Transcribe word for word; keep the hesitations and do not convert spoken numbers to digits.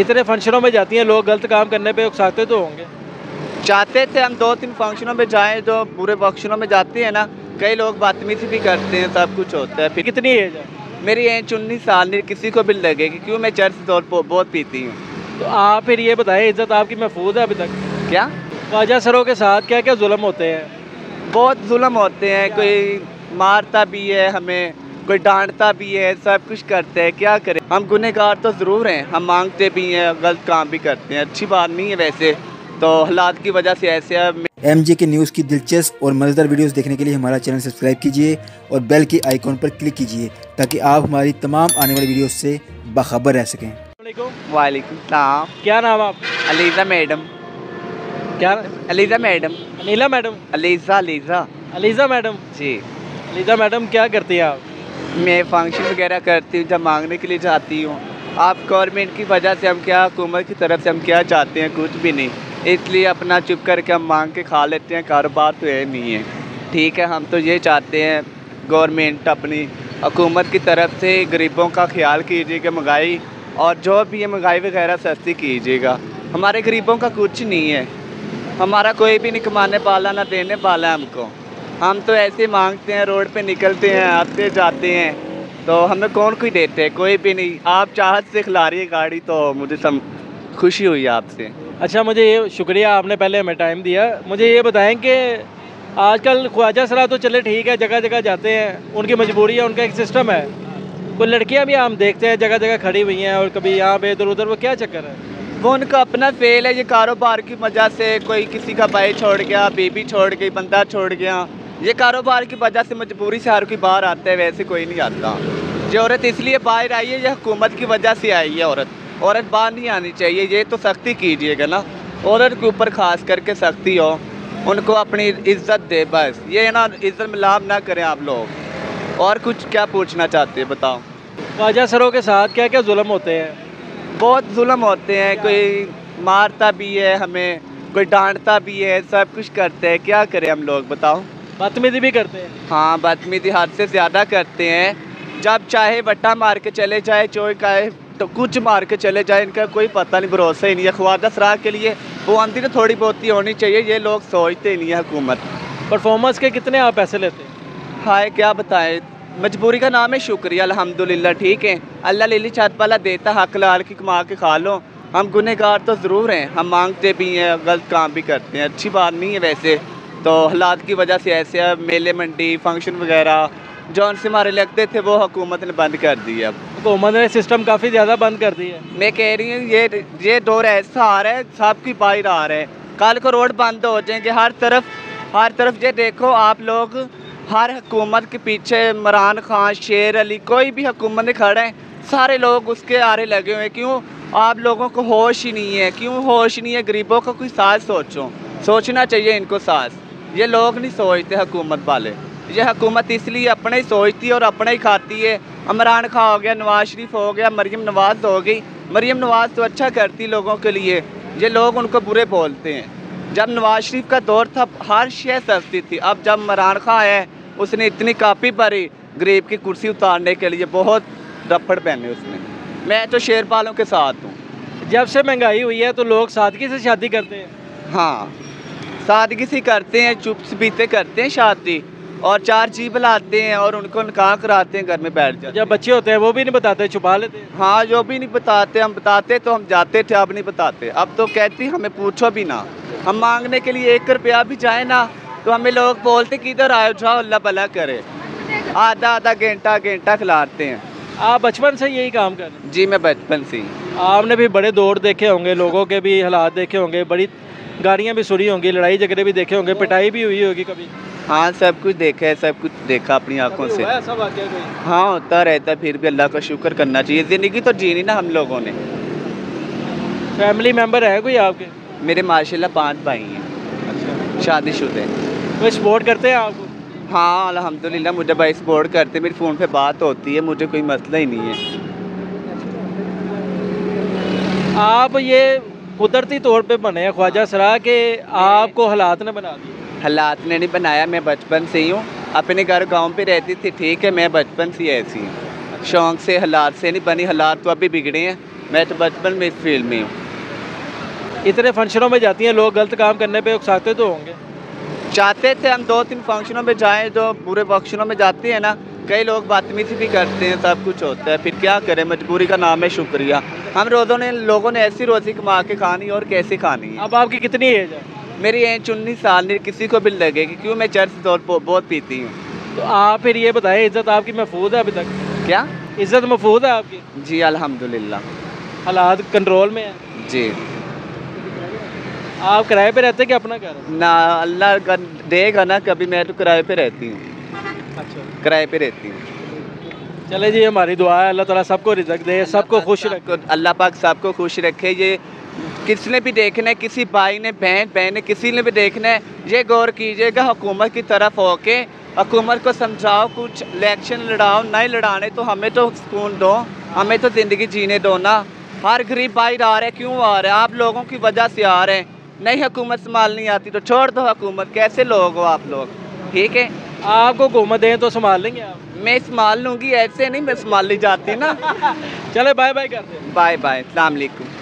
इतने फंक्शनों में जाती हैं, लोग गलत काम करने पे उकसाते तो होंगे। चाहते थे हम दो तीन फंक्शनों में जाएं, जो बुरे फंक्शनों में जाती है ना, कई लोग बदतमीजी भी करते हैं, सब कुछ होता है। फिर कितनी एज है मेरी? एज उन्नीस साल। नहीं किसी को भी लगेगी क्यों मैं चर्च दौर बहुत पीती हूँ। तो आप फिर ये बताएं, इज़्ज़त आपकी महफूज है अभी तक? क्या ख्वाजा सरों के साथ क्या क्या जुल्म होते हैं? बहुत जुल्म होते हैं, कोई मारता भी है हमें, कोई डांटता भी है, सब कुछ करते हैं। क्या करें, हम गुनहगार तो ज़रूर हैं, हम मांगते भी हैं, गलत काम भी करते हैं, अच्छी बात नहीं है। वैसे तो हालात की वजह से ऐसे है। एमजेके न्यूज़ की दिलचस्प और मज़ेदार वीडियोस देखने के लिए हमारा चैनल सब्सक्राइब कीजिए और बेल के आइकॉन पर क्लिक कीजिए ताकि आप हमारी तमाम आने वाली वीडियोस से बाखबर रह सकें। वालेकुम सलाम। क्या नाम आप? अलीज़ा मैडम। क्या Aliza madam? Anila madam. Aliza Aliza Aliza madam ji. Aliza madam क्या करती है आप? मैं फंक्शन वगैरह करती हूँ, जब मांगने के लिए जाती हूँ। आप गवर्नमेंट की वजह से हम क्या, हुकूमत की तरफ से हम क्या चाहते हैं? कुछ भी नहीं, इसलिए अपना चुप करके हम मांग के खा लेते हैं। कारोबार तो है नहीं है, ठीक है। हम तो ये चाहते हैं गवर्नमेंट अपनी हुकूमत की तरफ से गरीबों का ख्याल कीजिएगा, महंगाई और जो भी है महंगाई वगैरह सस्ती कीजिएगा। हमारे गरीबों का कुछ नहीं है, हमारा कोई भी नहीं कमाने वाला ना देने वाला हमको। हम तो ऐसे मांगते हैं, रोड पे निकलते हैं, आते जाते हैं, तो हमें कौन कोई देते हैं? कोई भी नहीं। आप चाहत से खिला रही है गाड़ी, तो मुझे सब खुशी हुई आपसे। अच्छा, मुझे ये शुक्रिया, आपने पहले हमें टाइम दिया। मुझे ये बताएं कि आजकल ख्वाजा सरा तो चले ठीक है, जगह जगह जाते हैं, उनकी मजबूरी है, उनका एक सिस्टम है। वो लड़कियां भी हम देखते हैं जगह जगह खड़ी हुई हैं और कभी यहाँ पे इधर उधर, वो क्या चक्कर है? वो उनका अपना फेल है, ये कारोबार की वजह से। कोई किसी का भाई छोड़ गया, बेबी छोड़ गई, बंदा छोड़ गया, ये कारोबार की वजह से मजबूरी से हर कोई बाहर आता है। वैसे कोई नहीं आता। ये औरत इसलिए बाहर आई है, ये हुकूमत की वजह से आई है। औरत औरत बाहर नहीं आनी चाहिए, ये तो सख्ती कीजिएगा ना, औरत के ऊपर ख़ास करके सख्ती हो, उनको अपनी इज्जत दे बस। ये ना इज्जत में लाभ ना करें आप लोग। और कुछ क्या पूछना चाहते हैं बताओ? ख्वाजा सरों के साथ क्या क्या जुल्म होते हैं? बहुत जुल्म होते हैं, कोई मारता भी है हमें, कोई डांटता भी है, सब कुछ करते हैं। क्या करें हम लोग बताओ? बदतमीजी भी करते हैं। हाँ, बदतमीजी हद से ज़्यादा करते हैं। जब चाहे वट्टा मार के चले जाए, चोर का तो कुछ मार के चले जाए, इनका कोई पता नहीं, भरोसा ही नहीं है। ख्वाजा सरा के लिए वो आमदनी तो थोड़ी बहुत ही होनी चाहिए, ये लोग सोचते ही नहीं है हुकूमत। परफॉर्मेंस के कितने आप पैसे लेते हैं? हाय, क्या बताएं, मजबूरी का नाम है। शुक्रिया, अल्हम्दुलिल्लाह, ठीक है। अल्लाह लिली छत वाला देता, हक लाल की कमा के खा लो। हम गुनहगार तो ज़रूर हैं, हम मांगते भी हैं, गलत काम भी करते हैं, अच्छी बात नहीं है। वैसे तो हालात की वजह से ऐसे है। मेले मंडी फंक्शन वगैरह जो उनसे हमारे लगते थे, वो हुकूमत ने बंद कर दी है। अब हुकूमत ने सिस्टम काफ़ी ज़्यादा बंद कर दी है। मैं कह रही हूँ, ये ये दौर ऐसा आ रहा है, सबकी बाहर आ रहे हैं। कल को रोड बंद हो जाएंगे हर तरफ, हर तरफ। ये देखो आप लोग, हर हुकूमत के पीछे इमरान खान, शेर अली, कोई भी हुकूमत में खड़े हैं, सारे लोग उसके आरे लगे हुए हैं। क्यों आप लोगों को होश ही नहीं है? क्यों होश नहीं है? गरीबों का कोई सास सोचो, सोचना चाहिए इनको सास। ये लोग नहीं सोचते हुकूमत वाले। ये हुकूमत इसलिए अपने ही सोचती है और अपने ही खाती है। इमरान खान हो गया, नवाज शरीफ हो गया, मरीम नवाज हो गई। मरीम नवाज तो अच्छा करती लोगों के लिए, ये लोग उनको बुरे बोलते हैं। जब नवाज शरीफ का दौर था, हर शय सस्ती थी। अब जब इमरान खान है, उसने इतनी कापी भरी गरीब की कुर्सी उतारने के लिए, बहुत रफड़ पहने उसने। मैं तो शेर वालों के साथ हूँ। जब से महंगाई हुई है तो लोग सादगी से शादी करते हैं। हाँ, सादगी से करते हैं, चुप चपीते करते हैं शादी, और चार जीप लाते हैं और उनको निकाह कराते हैं, घर में बैठ जाते हैं। जब बच्चे होते हैं वो भी नहीं बताते, छुपा लेते हैं। हाँ, जो भी नहीं बताते। हम बताते तो हम जाते थे, अब नहीं बताते। अब तो कहती हमें पूछो भी ना। हम मांगने के लिए एक रुपया भी जाए ना, तो हमें लोग बोलते किधर आए, जाओ अल्लाह भला करे। आधा आधा घंटा घंटा खिलाते हैं। आप बचपन से यही काम कर रहे हैं? जी, मैं बचपन से। आपने भी बड़े दौर देखे होंगे, लोगों के भी हालात देखे होंगे, बड़ी गाड़ियाँ भी सुनी होंगी, लड़ाई झगड़े भी देखे होंगे, पिटाई भी हुई होगी कभी? हाँ, सब कुछ देखा है, सब कुछ देखा अपनी आंखों से। हाँ, होता रहता, फिर भी अल्लाह का शुक्र करना चाहिए। ज़िंदगी तो जीनी ना हम लोगों ने। फैमिली मेंबर है कोई आपके? मेरे माशाल्लाह पांच भाई हैं। अच्छा, शादीशुदा हैं। कोई सपोर्ट करते हैं आपको? हाँ, अल्हम्दुलिल्लाह, मुझे भाई सपोर्ट करते हैं, मेरी फ़ोन पे बात होती है, मुझे कोई मसला ही नहीं है। आप ये कुदरती तौर पर बने हैं ख्वाजा सरा के, आपको हालात ने बना दिया? हालात ने नहीं बनाया, मैं बचपन से ही हूँ। अपने घर गांव पे रहती थी, ठीक है, मैं बचपन से ऐसी हूँ, शौक़ से, हालात से नहीं बनी। हालात तो अभी बिगड़े हैं, मैं तो बचपन में इस फील्ड में हूँ। इतने फंक्शनों में जाती हैं लोग, गलत काम करने पे उकसाते तो होंगे? चाहते थे हम दो तीन फंक्शनों में जाएं, तो पूरे फंक्शनों में जाते हैं ना, कई लोग बदतमीजी भी करते हैं, सब कुछ होता है, फिर क्या करें, मजबूरी का नाम है शुक्रिया। हम रोज़ों ने लोगों ने ऐसी रोज़ी कमा के खानी और कैसे खानी है। अब आपकी कितनी एज है? मेरी एज उन्नीस साल। नहीं किसी को भी लगेगी क्यों मैं चर्च दौर बहुत पीती हूँ। तो आप फिर ये बताएं, इज़्ज़त आपकी महफूज है अभी तक? क्या इज़्ज़त महफूज है आपकी? जी अल्हम्दुलिल्लाह, हालात कंट्रोल में है जी। आप किराए पे रहते हैं कि अपना घर? ना अल्लाह देगा ना, कभी मैं तो किराए पे रहती हूँ। अच्छा, किराए पे रहती हूँ। चले जी, हमारी दुआ है अल्लाह ताला सबको रिज़्क दे, सबको खुश रखे, अल्लाह पाक सबको खुश रखे। ये किसने भी देखना है, किसी भाई ने बहन बहन किसी ने भी देखना है, ये गौर कीजिएगा हुकूमत की तरफ होके, हुकूमत को समझाओ, कुछ इलेक्शन लड़ाओ, नहीं लड़ाने तो हमें तो सुकून दो, हमें तो ज़िंदगी जीने दो ना। हर गरीब भाई आ रहे, क्यों आ रहे? आप लोगों की वजह से आ रहे हैं। नहीं हुकूमत संभाल नहीं आती तो छोड़ दो हुकूमत, कैसे लोग हो आप लोग? ठीक है, आपको हुकूमत दें तो संभाल लेंगे आप? मैं संभाल लूँगी, ऐसे नहीं मैं संभाल ली जाती ना। चले बाय बाय करते हैं। बाय बाय, अस्सलाम वालेकुम।